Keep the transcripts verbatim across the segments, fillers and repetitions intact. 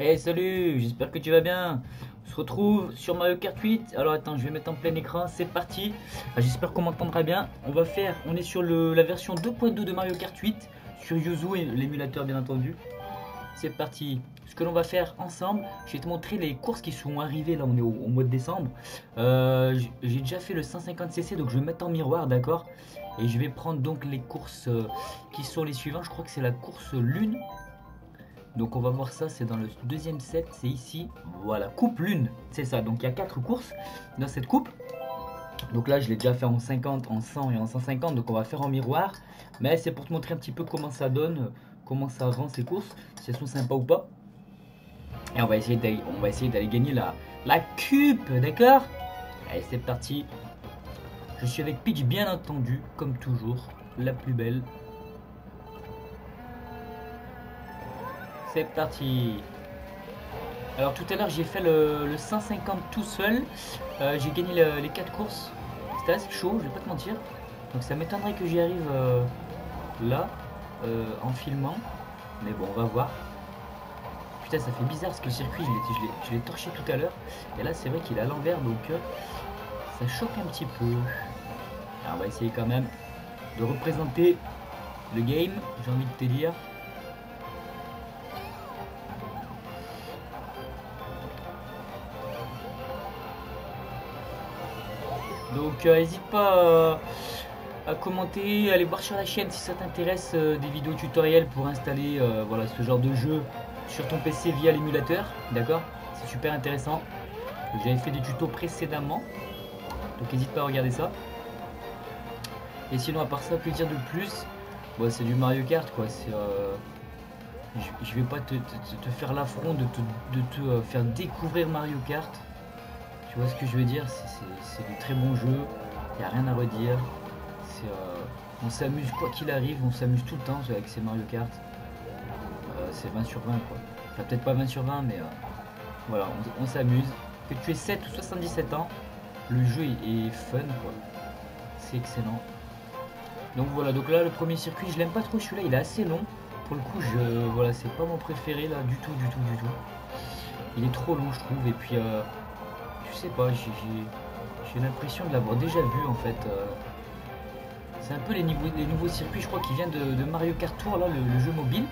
Hey, salut, j'espère que tu vas bien. On se retrouve sur Mario Kart huit. Alors attends, je vais mettre en plein écran, c'est parti. Ah, j'espère qu'on m'entendra bien. On va faire, on est sur le, la version deux point deux de Mario Kart huit, sur Yuzu et l'émulateur bien entendu. C'est parti. Ce que l'on va faire ensemble, je vais te montrer les courses qui sont arrivées. Là, on est au, au mois de décembre. Euh, J'ai déjà fait le cent cinquante C C, donc je vais mettre en miroir, d'accord. Et je vais prendre donc les courses euh, qui sont les suivantes. Je crois que c'est la course lune. Donc on va voir ça, c'est dans le deuxième set, c'est ici. Voilà, coupe lune, c'est ça. Donc il y a quatre courses dans cette coupe. Donc là, je l'ai déjà fait en cinquante, en cent et en cent cinquante. Donc on va faire en miroir. Mais c'est pour te montrer un petit peu comment ça donne, comment ça rend ces courses, si elles sont sympas ou pas. Et on va essayer d'aller, on va essayer d'aller gagner la, la coupe, d'accord? Allez, c'est parti. Je suis avec Peach, bien entendu, comme toujours, la plus belle. C'est parti. Alors tout à l'heure, j'ai fait le, le cent cinquante tout seul. Euh, j'ai gagné le, les quatre courses. C'était assez chaud, je vais pas te mentir. Donc ça m'étonnerait que j'y arrive euh, là, euh, en filmant. Mais bon, on va voir. Putain, ça fait bizarre parce que le circuit, je l'ai torché tout à l'heure. Et là, c'est vrai qu'il est à l'envers, donc euh, ça choque un petit peu. Alors, on va essayer quand même de représenter le game, j'ai envie de te dire. Donc, euh, n'hésite pas euh, à commenter, à aller voir sur la chaîne si ça t'intéresse euh, des vidéos tutoriels pour installer euh, voilà, ce genre de jeu sur ton P C via l'émulateur, d'accord? C'est super intéressant. J'avais fait des tutos précédemment, donc n'hésite pas à regarder ça. Et sinon, à part ça, que dire de plus? Bon, c'est du Mario Kart, quoi. Euh... Je, je vais pas te, te, te faire l'affront de te, de te euh, faire découvrir Mario Kart. Tu vois ce que je veux dire? C'est du très bon jeu, il n'y a rien à redire. Euh... On s'amuse quoi qu'il arrive, on s'amuse tout le temps avec ces Mario Kart. C'est vingt sur vingt quoi. Enfin peut-être pas vingt sur vingt mais euh, voilà, on, on s'amuse. Que tu aies sept ou soixante-dix-sept ans, le jeu est, est fun quoi. C'est excellent. Donc voilà, donc là le premier circuit, je l'aime pas trop celui-là, il est assez long. Pour le coup, je euh, voilà, c'est pas mon préféré là, du tout, du tout, du tout. Il est trop long je trouve et puis euh, je sais pas, j'ai l'impression de l'avoir déjà vu en fait. Euh, c'est un peu les, niveaux, les nouveaux circuits je crois qui viennent de, de Mario Kart Tour là, le, le jeu mobile.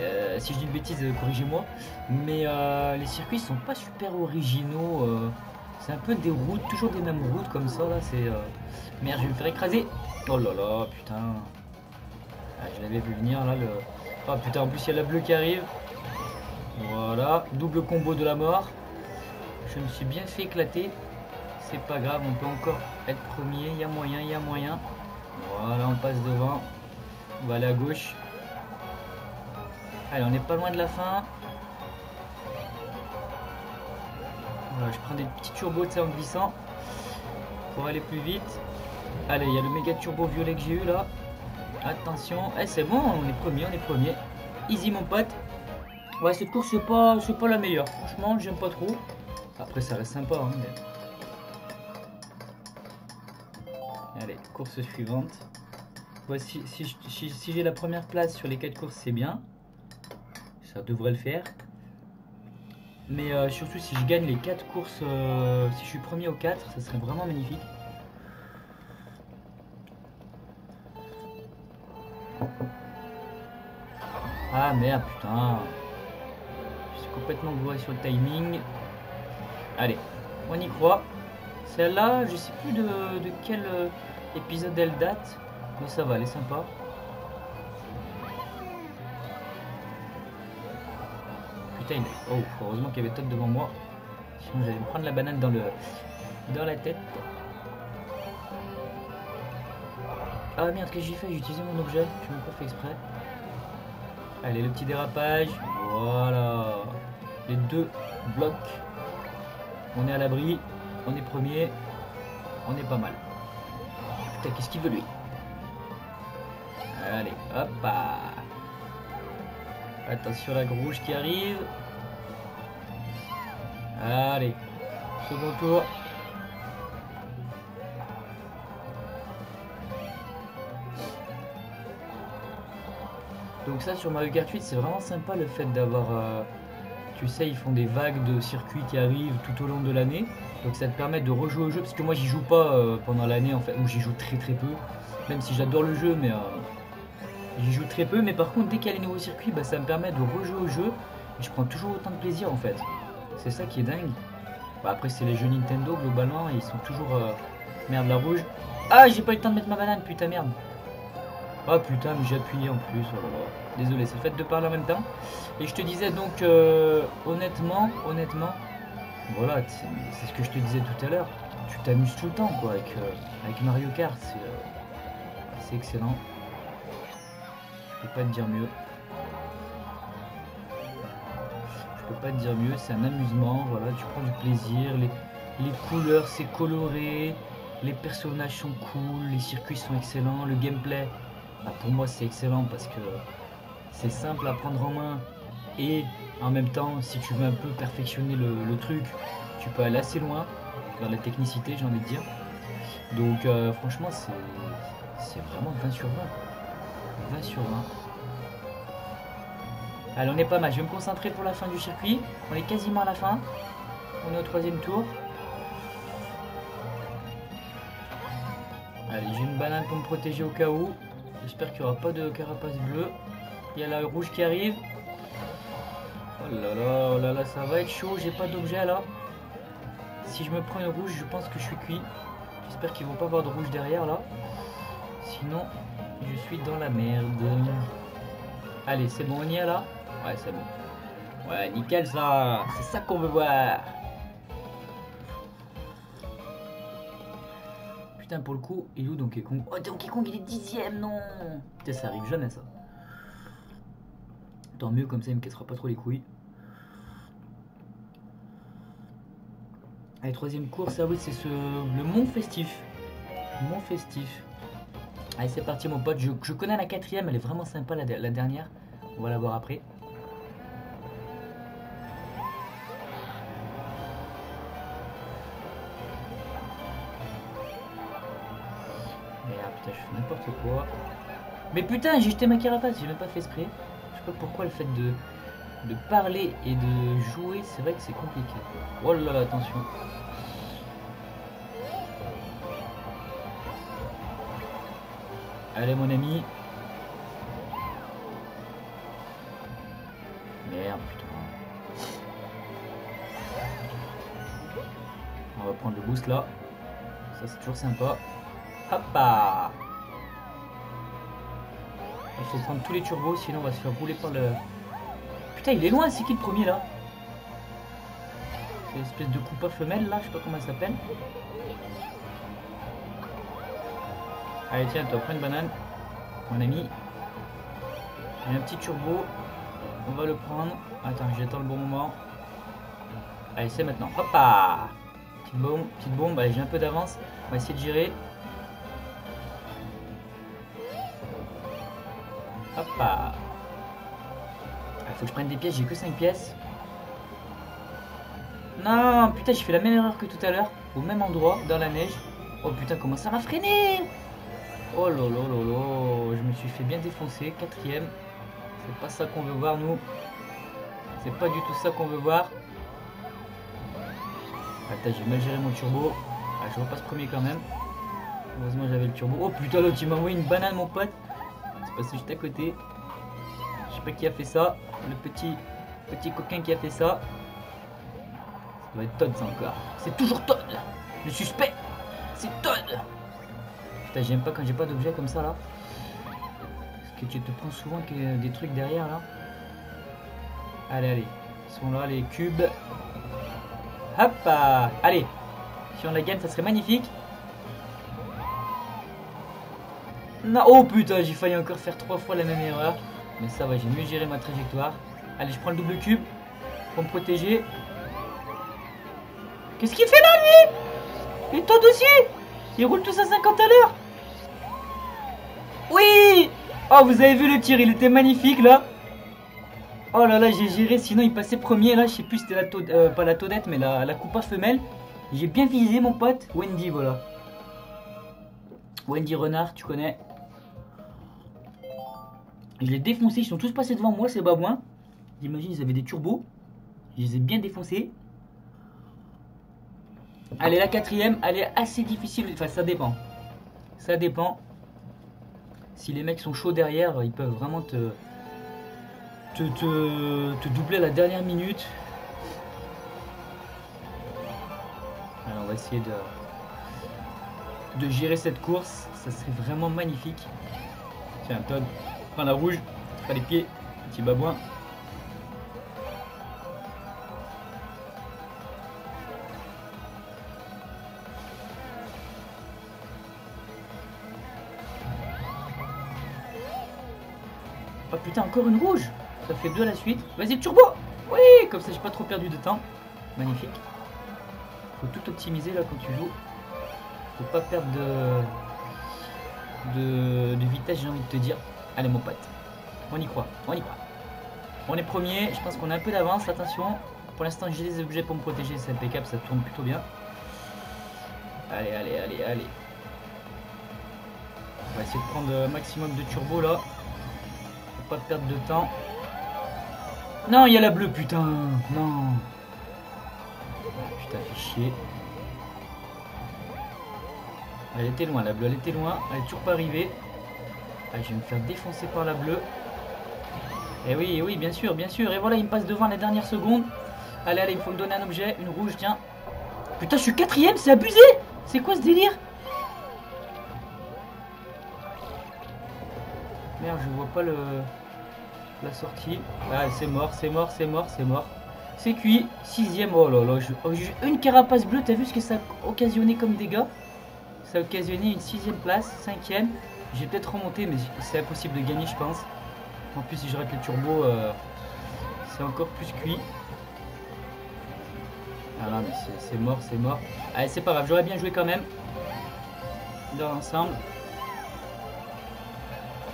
Euh, si je dis une bêtise, corrigez-moi. Mais euh, les circuits sont pas super originaux. Euh, c'est un peu des routes, toujours des mêmes routes comme ça. Là, c'est euh... merde, je vais me faire écraser. Oh là là, putain. Ah, je l'avais vu venir là. Le... Ah putain, en plus il y a la bleue qui arrive. Voilà, double combo de la mort. Je me suis bien fait éclater. C'est pas grave, on peut encore être premier. Il y a moyen, il y a moyen. Voilà, on passe devant. On va aller à gauche. Allez, on n'est pas loin de la fin. Voilà, je prends des petits turbos de ça en glissant pour aller plus vite. Allez, il y a le méga turbo violet que j'ai eu là. Attention. Eh, c'est bon, on est premier, on est premier. Easy, mon pote. Ouais, cette course, c'est pas, c'est pas la meilleure. Franchement, j'aime pas trop. Après, ça reste sympa. Hein, mais... Allez, course suivante. Voici, ouais, si, si, si, si j'ai la première place sur les quatre courses, c'est bien. Ça devrait le faire. Mais euh, surtout si je gagne les quatre courses, euh, si je suis premier aux quatre, ça serait vraiment magnifique. Ah merde, putain. Je suis complètement bourré sur le timing. Allez, on y croit. Celle-là, je sais plus de, de quel épisode elle date. Mais ça va, elle est sympa. Putain, oh, heureusement qu'il y avait Todd devant moi. Sinon, j'allais me prendre la banane dans le, dans la tête. Ah merde, qu'est-ce que j'ai fait? J'ai utilisé mon objet. Je ne l'ai pas fait exprès. Allez, le petit dérapage. Voilà. Les deux blocs. On est à l'abri. On est premier. On est pas mal. Putain, qu'est-ce qu'il veut lui? Allez, hop. Attention la grouche qui arrive. Allez, second tour. Donc ça sur Mario Kart huit, c'est vraiment sympa le fait d'avoir euh, tu sais, ils font des vagues de circuits qui arrivent tout au long de l'année. Donc ça te permet de rejouer au jeu, parce que moi j'y joue pas euh, pendant l'année en fait, ou j'y joue très très peu, même si j'adore le jeu, mais euh, j'y joue très peu. Mais par contre, dès qu'il y a les nouveaux circuits, bah, ça me permet de rejouer au jeu, et je prends toujours autant de plaisir en fait. C'est ça qui est dingue. Bah, après c'est les jeux Nintendo globalement, et ils sont toujours... Euh... Merde, la rouge. Ah, j'ai pas eu le temps de mettre ma banane, putain, merde. Ah putain, mais j'ai appuyé en plus, oh là là. Désolé, c'est le fait de parler en même temps. Et je te disais donc, euh, honnêtement, honnêtement... Voilà, c'est ce que je te disais tout à l'heure. Tu t'amuses tout le temps, quoi, avec, euh, avec Mario Kart. C'est euh, excellent. Je peux pas te dire mieux. Je peux pas te dire mieux, c'est un amusement, voilà, tu prends du plaisir. Les, les couleurs, c'est coloré. Les personnages sont cool, les circuits sont excellents. Le gameplay, bah, pour moi, c'est excellent parce que c'est simple à prendre en main. Et... En même temps, si tu veux un peu perfectionner le, le truc, tu peux aller assez loin vers la technicité, j'ai envie de dire. Donc euh, franchement, c'est vraiment vingt sur vingt. vingt sur vingt. Allez, on est pas mal. Je vais me concentrer pour la fin du circuit. On est quasiment à la fin. On est au troisième tour. Allez, j'ai une banane pour me protéger au cas où. J'espère qu'il n'y aura pas de carapace bleue. Il y a la rouge qui arrive. Oh là là, oh là là, ça va être chaud, j'ai pas d'objet là. Si je me prends une rouge, je pense que je suis cuit. J'espère qu'ils vont pas avoir de rouge derrière là. Sinon, je suis dans la merde. Allez, c'est bon, on y est là. Ouais, c'est bon. Ouais, nickel ça. C'est ça qu'on veut voir. Putain, pour le coup, il est où Donkey Kong? Oh, Donkey Kong, il est dixième, non. Putain, ça arrive jamais ça. Tant mieux, comme ça il me cassera pas trop les couilles. Allez, troisième course, ah oui, c'est ce le Mont Festif. Mont Festif. Allez, c'est parti mon pote, je, je connais la quatrième, elle est vraiment sympa la, la dernière. On va la voir après. Merde, putain, je fais n'importe quoi. Mais putain, j'ai jeté ma carapace, j'ai même pas fait exprès. Pourquoi le fait de, de parler et de jouer, c'est vrai que c'est compliqué. Oh là là, attention. Allez mon ami. Merde, putain. On va prendre le boost là. Ça c'est toujours sympa. Hoppa. Il faut prendre tous les turbos, sinon on va se faire rouler par le... Putain, il est loin, c'est qui le premier là? C'est l'espèce de coupa femelle là, je sais pas comment elle s'appelle. Allez tiens, toi, prends une banane, mon ami. Il y a un petit turbo, on va le prendre. Attends, j'attends le bon moment. Allez, c'est maintenant, hoppa. Petite bombe, petite bombe, allez, j'ai un peu d'avance. On va essayer de gérer. Hop là. Il faut que je prenne des pièces, j'ai que cinq pièces. Non, putain, j'ai fait la même erreur que tout à l'heure. Au même endroit, dans la neige. Oh putain, comment ça m'a freiné. Oh lolo lolo, je me suis fait bien défoncer. Quatrième. C'est pas ça qu'on veut voir, nous. C'est pas du tout ça qu'on veut voir. Attends, j'ai mal géré mon turbo. Ah, je repasse premier quand même. Heureusement, j'avais le turbo. Oh putain, l'autre, il m'a envoyé une banane, mon pote. Passé juste à côté, je sais pas qui a fait ça, le petit petit coquin qui a fait ça, ça doit être Todd ça encore, c'est toujours Todd, le suspect, c'est Todd. Putain, j'aime pas quand j'ai pas d'objet comme ça là, parce que tu te prends souvent des trucs derrière là. Allez, allez, ils sont là les cubes, hop, allez, si on la gagne ça serait magnifique. Non, oh putain, j'ai failli encore faire trois fois la même erreur. Mais ça va, j'ai mieux géré ma trajectoire. Allez, je prends le double cube pour me protéger. Qu'est-ce qu'il fait là, lui? Et toi aussi? Il roule tous à cinquante à l'heure. Oui. Oh, vous avez vu le tir, il était magnifique là. Oh là là, j'ai géré, sinon il passait premier là. Je sais plus, c'était la taudette, euh, pas la taudette, mais la, la coupa femelle. J'ai bien visé mon pote, Wendy, voilà. Wendy Renard, tu connais. Je l'ai défoncé, ils sont tous passés devant moi, ces babouins. J'imagine, ils avaient des turbos. Je les ai bien défoncés. Allez, la quatrième, elle est assez difficile. Enfin, ça dépend. Ça dépend. Si les mecs sont chauds derrière, ils peuvent vraiment te, te, te, te doubler à la dernière minute. Alors, on va essayer de, de gérer cette course. Ça serait vraiment magnifique. Tiens, Todd, prends la rouge, prends les pieds, petit babouin. Oh putain, encore une rouge. Ça fait deux à la suite. Vas-y, le turbo. Oui, comme ça j'ai pas trop perdu de temps. Magnifique. Faut tout optimiser là quand tu joues. Faut pas perdre de, de, de vitesse, j'ai envie de te dire. Allez mon pote, on y croit, on y croit. On est premier, je pense qu'on a un peu d'avance, attention. Pour l'instant j'ai des objets pour me protéger, c'est impeccable, ça tourne plutôt bien. Allez, allez, allez, allez. On va essayer de prendre un maximum de turbo là. Pas de perte de temps. Non, il y a la bleue, putain. Non. Putain, fait chier. Elle était loin, la bleue, elle était loin. Elle est toujours pas arrivée. Ah, je vais me faire défoncer par la bleue. Et oui, et oui, bien sûr, bien sûr. Et voilà, il me passe devant la dernière seconde. Allez, allez, il faut me donner un objet, une rouge, tiens. Putain, je suis quatrième, c'est abusé. C'est quoi ce délire? Merde, je vois pas le la sortie. Ah, c'est mort, c'est mort, c'est mort, c'est mort. C'est cuit. Sixième. Oh là là. Je, oh, je, une carapace bleue. T'as vu ce que ça a occasionné comme dégâts? Ça a occasionné une sixième place, cinquième. J'ai peut-être remonté, mais c'est impossible de gagner, je pense. En plus, si je rate le turbo, euh, c'est encore plus cuit. Ah non, mais c'est mort, c'est mort. Allez, c'est pas grave. J'aurais bien joué quand même. Dans l'ensemble.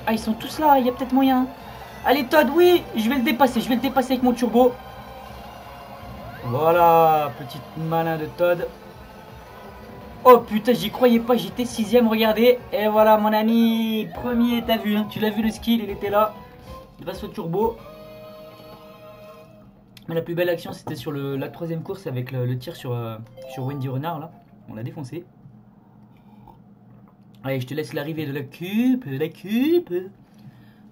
Ah, ils sont tous là, il y a peut-être moyen. Allez Todd, oui, je vais le dépasser, je vais le dépasser avec mon turbo. Voilà, petit malin de Todd. Oh putain, j'y croyais pas, j'étais sixième, regardez. Et voilà mon ami, premier, t'as vu, hein, tu l'as vu le skill, il était là. Il passe au turbo. Mais la plus belle action, c'était sur le, la troisième course avec le, le tir sur, euh, sur Wendy Renard, là. On l'a défoncé. Allez, je te laisse l'arrivée de la coupe, la coupe.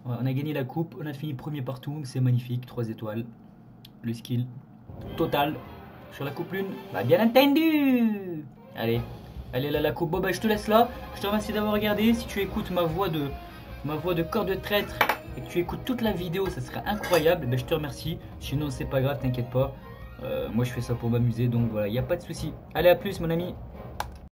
On a gagné la coupe, on a fini premier partout, c'est magnifique, trois étoiles. Le skill total sur la coupe lune, bah bien entendu. Allez, allez là la coupe, bon bah je te laisse là. Je te remercie d'avoir regardé, si tu écoutes ma voix de ma voix de corps de traître et que tu écoutes toute la vidéo, ça serait incroyable, bah, je te remercie. Sinon c'est pas grave, t'inquiète pas, euh, moi je fais ça pour m'amuser, donc voilà, il n'y a pas de souci. Allez à plus mon ami.